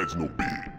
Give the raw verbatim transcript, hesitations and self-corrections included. That's no big.